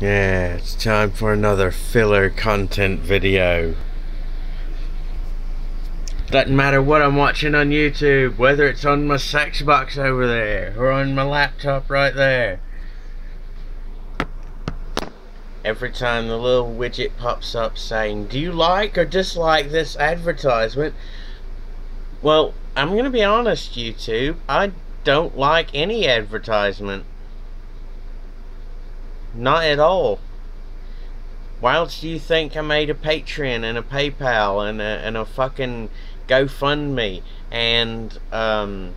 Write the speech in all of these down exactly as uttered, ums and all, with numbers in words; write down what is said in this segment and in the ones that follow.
Yeah, it's time for another filler content video. Doesn't matter what I'm watching on YouTube, whether it's on my sex box over there or on my laptop right there. Every time the little widget pops up saying, do you like or dislike this advertisement? Well, I'm gonna be honest, YouTube, I don't like any advertisement. Not at all. Why else do you think I made a Patreon and a PayPal and a, and a fucking GoFundMe and um,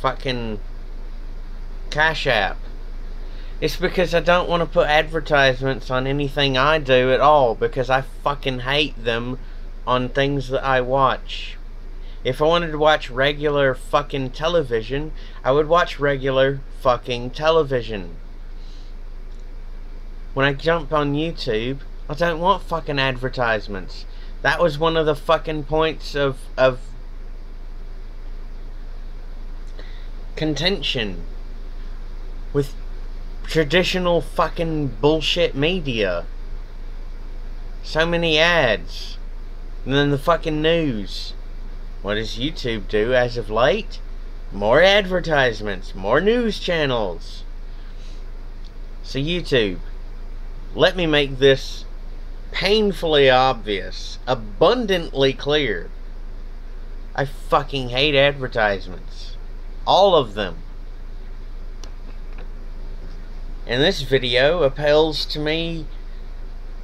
fucking Cash App? It's because I don't want to put advertisements on anything I do at all, because I fucking hate them on things that I watch. If I wanted to watch regular fucking television, I would watch regular fucking television. When I jump on YouTube, I don't want fucking advertisements. That was one of the fucking points of, of contention with traditional fucking bullshit media. So many ads. And then the fucking news. What does YouTube do as of late? More advertisements, more news channels. So YouTube, let me make this painfully obvious, abundantly clear. I fucking hate advertisements. All of them. And this video appeals to me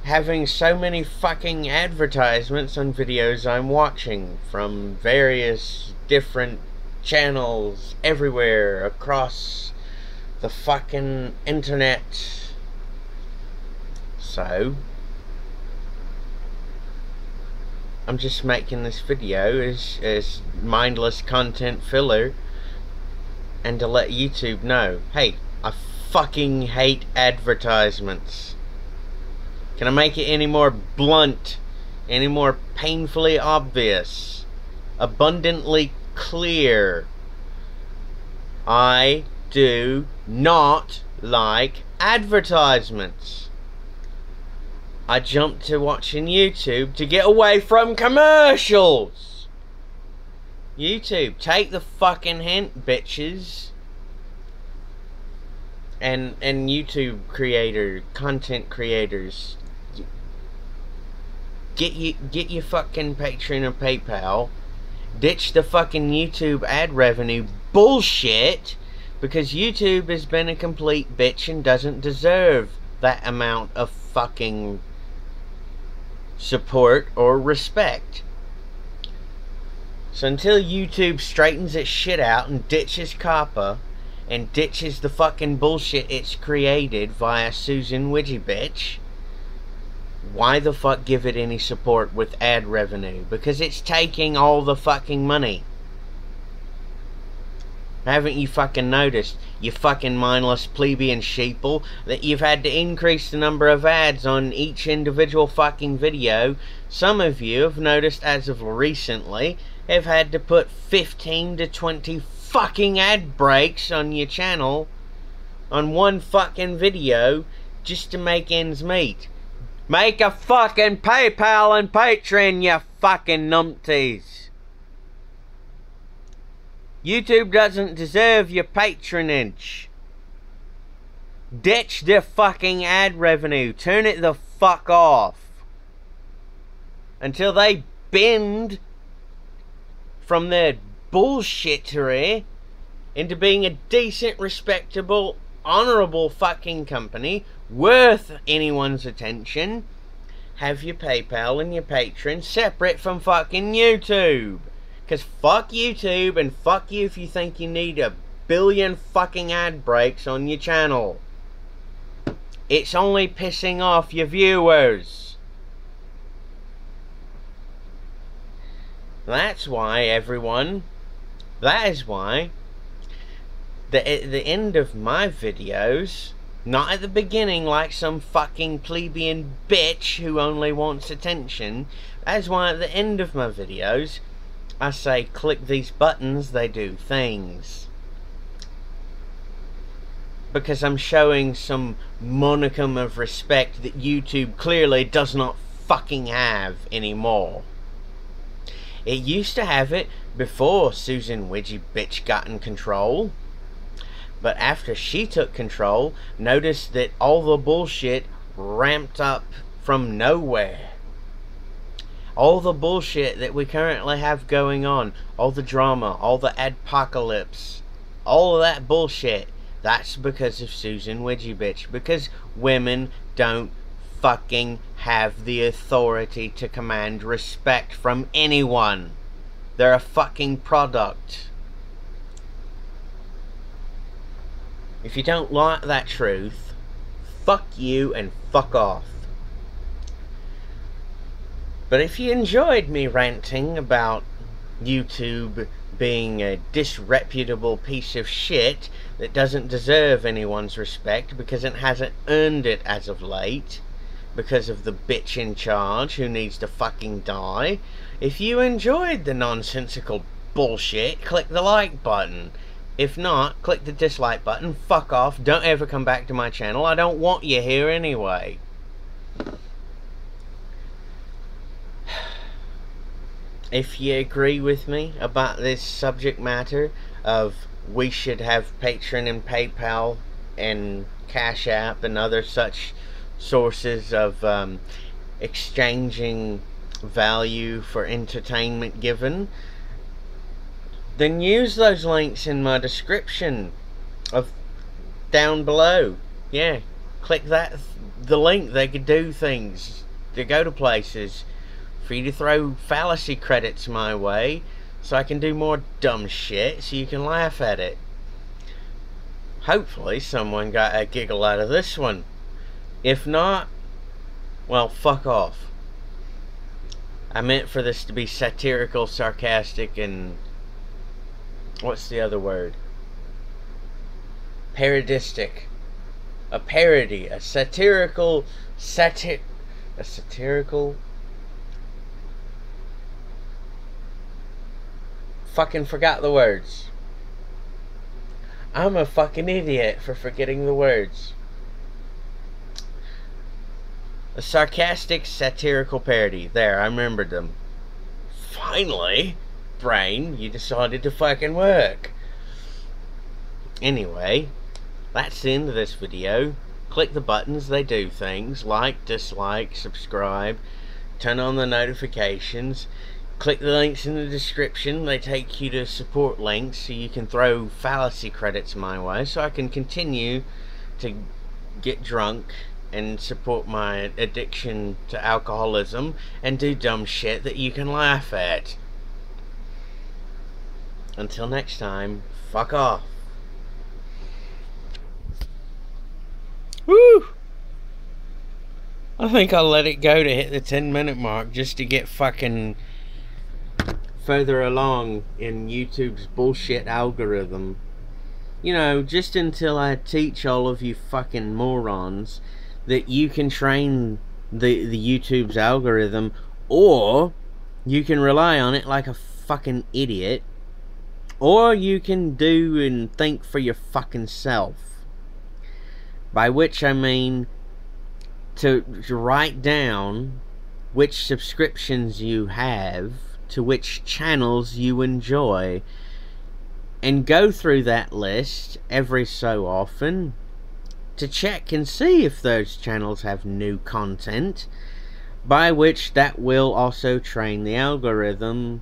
having so many fucking advertisements on videos I'm watching from various different channels everywhere across the fucking internet. So, I'm just making this video as, as mindless content filler, and to let YouTube know, hey, I fucking hate advertisements. Can I make it any more blunt, any more painfully obvious, abundantly clear? I do not like advertisements. I jumped to watching YouTube to get away from commercials. YouTube, take the fucking hint, bitches. And and YouTube creator, content creators, get you get your fucking Patreon or PayPal. Ditch the fucking YouTube ad revenue bullshit, because YouTube has been a complete bitch and doesn't deserve that amount of fucking support or respect. So until YouTube straightens its shit out and ditches COPPA and ditches the fucking bullshit it's created via Susan Wojcicki bitch, why the fuck give it any support with ad revenue? Because it's taking all the fucking money. Haven't you fucking noticed, you fucking mindless plebeian sheeple, that you've had to increase the number of ads on each individual fucking video? Some of you have noticed, as of recently, have had to put fifteen to twenty fucking ad breaks on your channel on one fucking video just to make ends meet. Make a fucking PayPal and Patreon, you fucking numpties. YouTube doesn't deserve your patronage. Ditch the fucking ad revenue. Turn it the fuck off. Until they bend from their bullshittery into being a decent, respectable, honorable fucking company worth anyone's attention, have your PayPal and your Patreon separate from fucking YouTube. Because fuck YouTube, and fuck you if you think you need a billion fucking ad breaks on your channel. It's only pissing off your viewers. That's why everyone, that is why, that at the end of my videos, not at the beginning like some fucking plebeian bitch who only wants attention, that's why at the end of my videos, I say, click these buttons, they do things. because I'm showing some monicum of respect that YouTube clearly does not fucking have anymore. It used to have it before Susan Wojcicki bitch got in control, but after she took control, noticed that all the bullshit ramped up from nowhere. All the bullshit that we currently have going on, all the drama, all the adpocalypse, all of that bullshit, that's because of Susan Wojcicki bitch, because women don't fucking have the authority to command respect from anyone. They're a fucking product. If you don't like that truth, fuck you and fuck off. But if you enjoyed me ranting about YouTube being a disreputable piece of shit that doesn't deserve anyone's respect because it hasn't earned it as of late, because of the bitch in charge who needs to fucking die. If you enjoyed the nonsensical bullshit, click the like button. If not, click the dislike button. Fuck off. Don't ever come back to my channel. I don't want you here anyway. If you agree with me about this subject matter of we should have Patreon and PayPal and Cash App and other such sources of um, exchanging value for entertainment given, then use those links in my description of down below. Yeah, click that the link. They could do things, they go to places, free to throw fallacy credits my way so I can do more dumb shit so you can laugh at it. Hopefully someone got a giggle out of this one. If not, well, fuck off. I meant for this to be satirical, sarcastic, and what's the other word? Parodistic. A parody. A satirical... Satir... A satirical... Fucking forgot the words. I'm a fucking idiot for forgetting the words. A sarcastic, satirical parody. There, I remembered them. Finally, brain, you decided to fucking work. Anyway, that's the end of this video. Click the buttons, they do things. Like, dislike, subscribe, turn on the notifications. Click the links in the description. They take you to support links so you can throw fallacy credits my way so I can continue to get drunk and support my addiction to alcoholism and do dumb shit that you can laugh at. Until next time, fuck off. Woo! I think I'll let it go to hit the ten minute mark just to get fucking further along in YouTube's bullshit algorithm. You know, just until I teach all of you fucking morons that you can train the, the YouTube's algorithm, or you can rely on it like a fucking idiot, or you can do and think for your fucking self. By which I mean to write down which subscriptions you have to which channels you enjoy, and go through that list every so often to check and see if those channels have new content, by which that will also train the algorithm,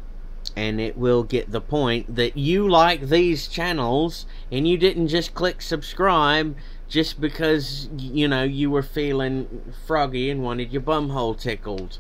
and it will get the point that you like these channels and you didn't just click subscribe just because, you know, you were feeling froggy and wanted your bumhole tickled.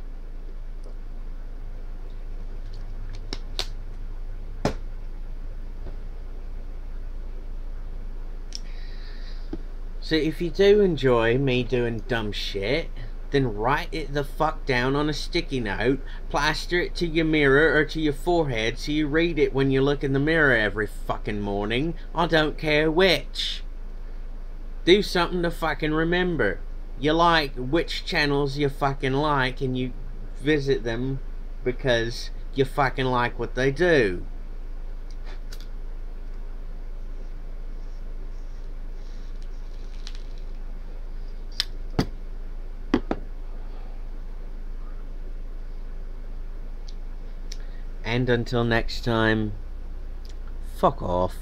So if you do enjoy me doing dumb shit, then write it the fuck down on a sticky note, plaster it to your mirror or to your forehead so you read it when you look in the mirror every fucking morning. I don't care which. Do something to fucking remember. You like which channels you fucking like, and you visit them because you fucking like what they do. And until next time, fuck off.